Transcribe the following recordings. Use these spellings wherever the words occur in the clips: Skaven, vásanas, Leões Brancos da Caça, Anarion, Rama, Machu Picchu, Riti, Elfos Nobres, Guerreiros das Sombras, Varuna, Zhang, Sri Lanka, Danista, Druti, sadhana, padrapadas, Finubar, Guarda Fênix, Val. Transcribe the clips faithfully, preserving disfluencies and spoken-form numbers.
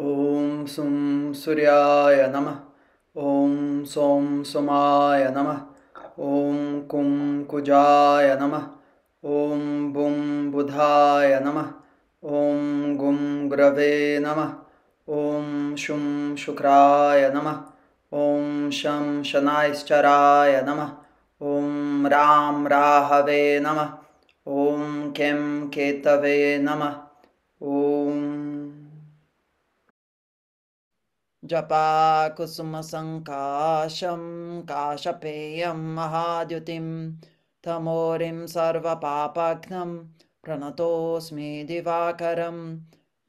Om Sum Suryaya Namah. Om Som Somaya Namah. Om Kum Kujaya Namah. Om Bum Budhaya Namah. Om Gum Grave Namah. Om Shum Shukraya Namah. Om Sham Shanaishcharaya Namah. Om Ram Rahave Namah. Om Kem Ketave Namah. Om Japa Kusuma Sankasham Kashapeyam Mahadyutim Tamorim Sarva Papagnam Pranatosmi Divakaram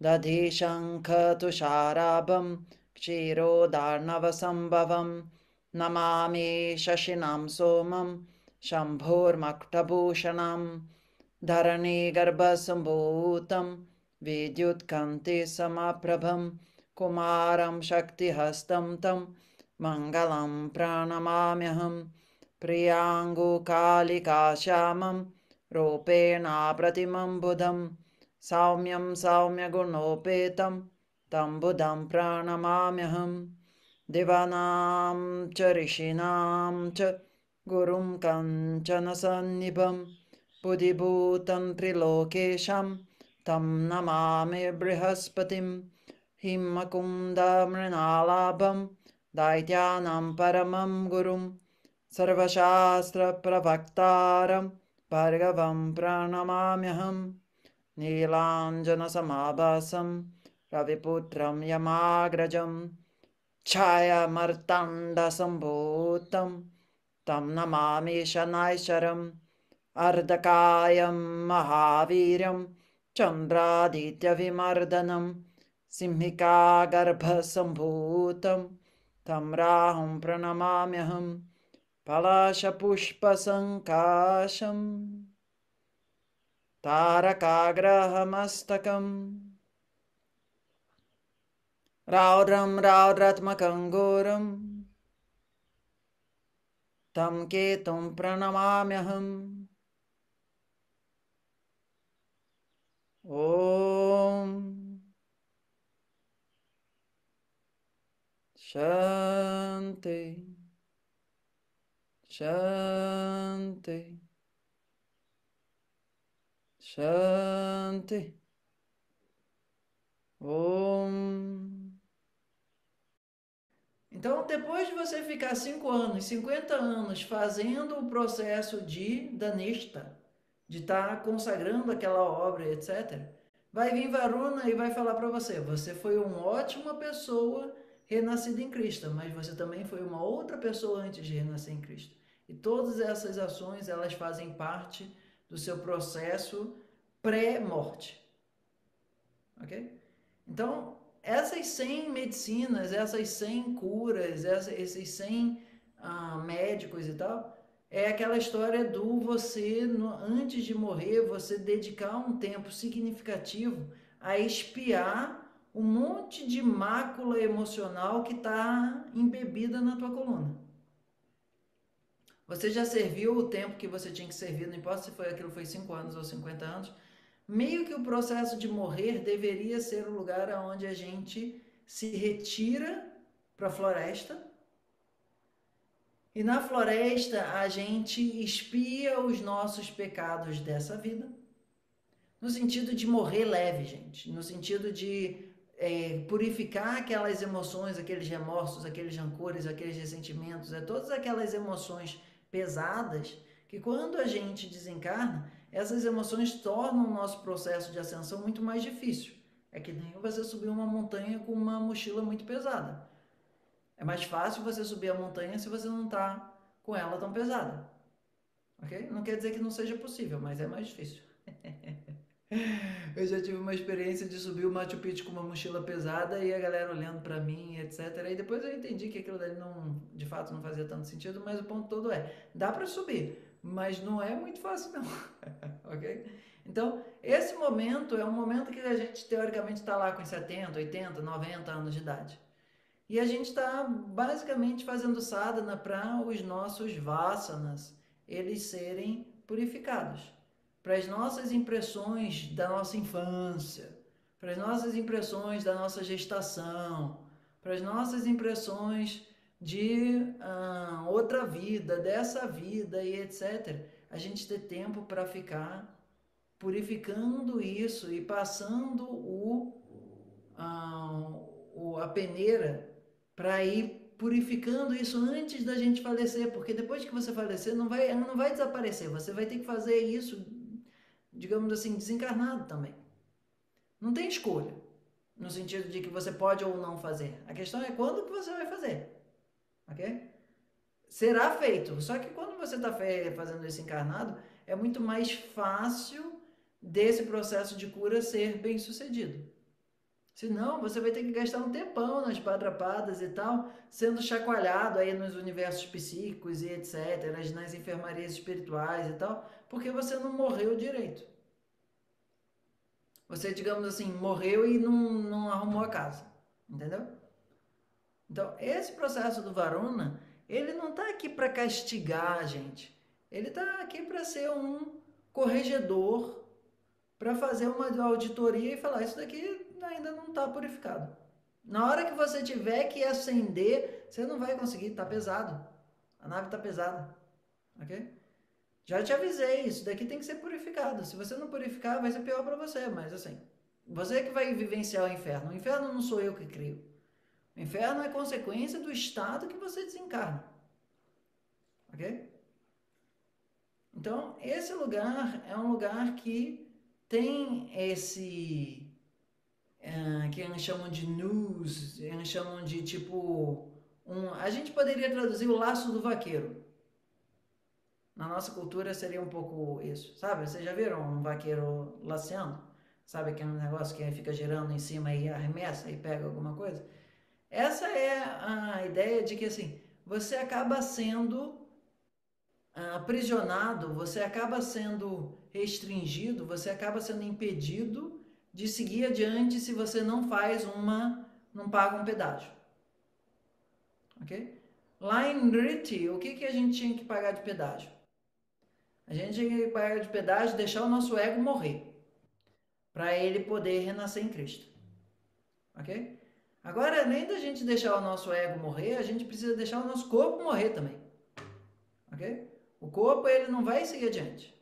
Dadhi Shankha Tusharabam Kshiro Darnavasambhavam Namami Shashinam Somam Shambhur Maktabhushanam Dharani Garbhasambhutam Vidyut Kanti Samaprabham Kumaram Shakti Hastam Tam Mangalam Pranamamyaham Priyangu Kalika Shyamam Ropena Pratimam Budham Saumyam Saumya Gunopetam Tam Budham Pranamamyaham Divanam Cha Rishinam Cha Gurum Kanchana Sannibam Buddhibhutam Trilokesham Tam Namami Brihaspatim Himmakunda Mrinalabam Daityanam Paramam Gurum Sarvashastra Pravaktaram Bhargavam Pranamamyaham Nilanjana Samabhasam Raviputram Yamagrajam Chaya Martanda Sambhutam Tam Namami Shanaisharam Ardakayam Mahaviram Chandraditya Vimardanam Simhika Garbha Sambhutam Tam Rahum Pranamamyaham Palasha Pushpa Sankasham Tarakagrahamastakam Raudram Raudratmakanguram Tam Ketum Pranamamyaham Om Shanti Shanti Shanti Om. Então, depois de você ficar cinco anos, cinquenta anos fazendo o processo de Danista, de estar consagrando aquela obra, etcétera, vai vir Varuna e vai falar para você: você foi uma ótima pessoa renascida em Cristo, mas você também foi uma outra pessoa antes de renascer em Cristo. E todas essas ações, elas fazem parte do seu processo pré-morte. Ok? Então, essas cem medicinas, essas cem curas, esses cem ah, médicos e tal, é aquela história do você, no, antes de morrer, você dedicar um tempo significativo a espiar um monte de mácula emocional que está embebida na tua coluna. Você já serviu o tempo que você tinha que servir, não importa se foi aquilo, foi cinco anos ou cinquenta anos. Meio que o processo de morrer deveria ser o lugar onde a gente se retira para a floresta. E na floresta a gente espia os nossos pecados dessa vida. No sentido de morrer leve, gente. No sentido de É, purificar aquelas emoções, aqueles remorsos, aqueles rancores, aqueles ressentimentos, é, todas aquelas emoções pesadas que, quando a gente desencarna, essas emoções tornam o nosso processo de ascensão muito mais difícil. É que nem você subir uma montanha com uma mochila muito pesada. É mais fácil você subir a montanha se você não está com ela tão pesada. Ok? Não quer dizer que não seja possível, mas é mais difícil. Eu já tive uma experiência de subir o Machu Picchu com uma mochila pesada e a galera olhando pra mim, etcétera. E depois eu entendi que aquilo dali não, de fato não fazia tanto sentido, mas o ponto todo é, dá pra subir, mas não é muito fácil não, ok? Então, esse momento é um momento que a gente teoricamente está lá com setenta, oitenta, noventa anos de idade. E a gente está basicamente fazendo sadhana para os nossos vásanas, eles serem purificados. Para as nossas impressões da nossa infância, para as nossas impressões da nossa gestação, para as nossas impressões de ah, outra vida, dessa vida e etcétera. A gente ter tempo para ficar purificando isso e passando o, ah, o, a peneira para ir purificando isso antes da gente falecer, porque depois que você falecer não vai, não vai desaparecer, você vai ter que fazer isso, digamos assim, desencarnado também. Não tem escolha, no sentido de que você pode ou não fazer. A questão é quando que você vai fazer, ok? Será feito, só que quando você está fazendo isso encarnado, é muito mais fácil desse processo de cura ser bem sucedido. Senão, você vai ter que gastar um tempão nas padrapadas e tal, sendo chacoalhado aí nos universos psíquicos e etcétera, nas enfermarias espirituais e tal, porque você não morreu direito. Você, digamos assim, morreu e não, não arrumou a casa, entendeu? Então, esse processo do Varuna, ele não está aqui para castigar a gente. Ele está aqui para ser um corregedor, para fazer uma auditoria e falar, isso daqui ainda não está purificado. Na hora que você tiver que acender, você não vai conseguir, está pesado. A nave está pesada, ok? Já te avisei, isso daqui tem que ser purificado. Se você não purificar, vai ser pior para você, mas assim, você que vai vivenciar o inferno. O inferno não sou eu que crio. O inferno é consequência do estado que você desencarna, ok? Então, esse lugar é um lugar que tem esse... É, que eles chamam de nus, eles chamam de tipo... Um, a gente poderia traduzir o laço do vaqueiro. Na nossa cultura seria um pouco isso, sabe? Vocês já viram um vaqueiro laceando? Sabe aquele negócio que fica girando em cima e arremessa e pega alguma coisa? Essa é a ideia de que assim, você acaba sendo aprisionado, você acaba sendo restringido, você acaba sendo impedido de seguir adiante se você não faz uma, não paga um pedágio, ok? Lá em Riti, o que, que a gente tinha que pagar de pedágio? A gente tinha que pagar de pedágio, deixar o nosso ego morrer, para ele poder renascer em Cristo, ok? Agora, além da gente deixar o nosso ego morrer, a gente precisa deixar o nosso corpo morrer também, ok? O corpo, ele não vai seguir adiante.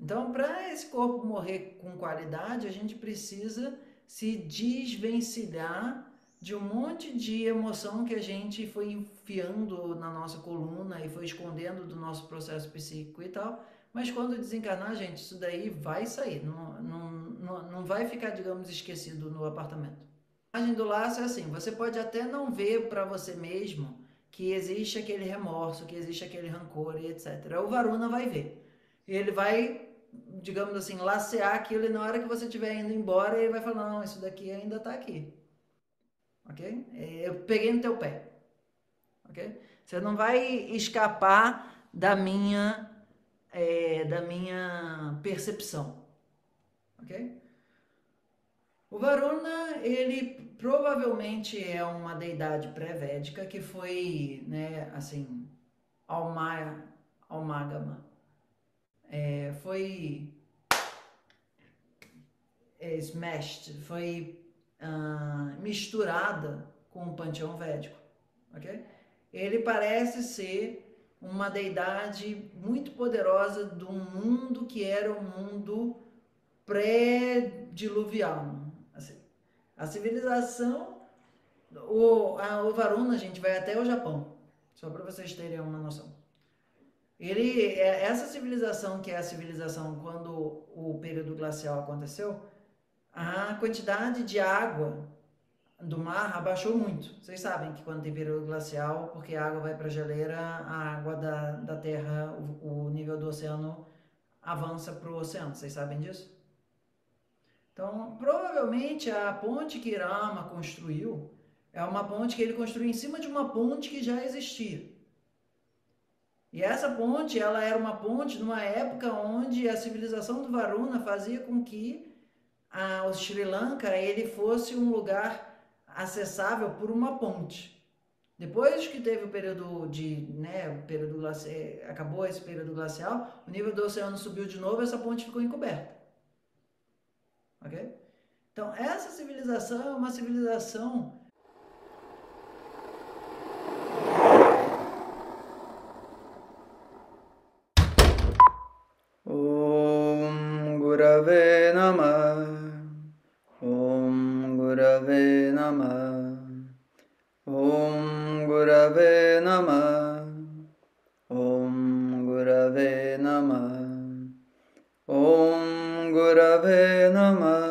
Então, para esse corpo morrer com qualidade, a gente precisa se desvencilhar de um monte de emoção que a gente foi enfiando na nossa coluna e foi escondendo do nosso processo psíquico e tal. Mas quando desencarnar, gente, isso daí vai sair, não, não, não, não vai ficar, digamos, esquecido no apartamento. A imagem do laço é assim, você pode até não ver para você mesmo que existe aquele remorso, que existe aquele rancor e etcétera. O Varuna vai ver. Ele vai, digamos assim, lacear aquilo e na hora que você estiver indo embora, ele vai falar, não, isso daqui ainda está aqui, ok? Eu peguei no teu pé, ok? Você não vai escapar da minha, é, da minha percepção, ok? O Varuna, ele provavelmente é uma deidade pré-védica que foi, né, assim, alma, almágama. É, foi é, smashed, foi uh, misturada com o panteão védico, ok? Ele parece ser uma deidade muito poderosa do mundo que era o mundo pré-diluvial, assim. A civilização, o, a, o Varuna, a gente vai até o Japão, só para vocês terem uma noção. Ele, essa civilização que é a civilização quando o período glacial aconteceu, a quantidade de água do mar abaixou muito. Vocês sabem que quando tem período glacial, porque a água vai para a geleira, a água da, da terra, o, o nível do oceano avança para o oceano. Vocês sabem disso? Então, provavelmente a ponte que Rama construiu é uma ponte que ele construiu em cima de uma ponte que já existia. E essa ponte, ela era uma ponte numa época onde a civilização do Varuna fazia com que a, o Sri Lanka ele fosse um lugar acessável por uma ponte. Depois que teve o período de, né, o período glacial, acabou esse período glacial, o nível do oceano subiu de novo, essa ponte ficou encoberta. Ok? Então, essa civilização é uma civilização Om Gurave Namah, Om Gurave Namah, Om Gurave Namah, Om Gurave Namah, Om Gurave Namah.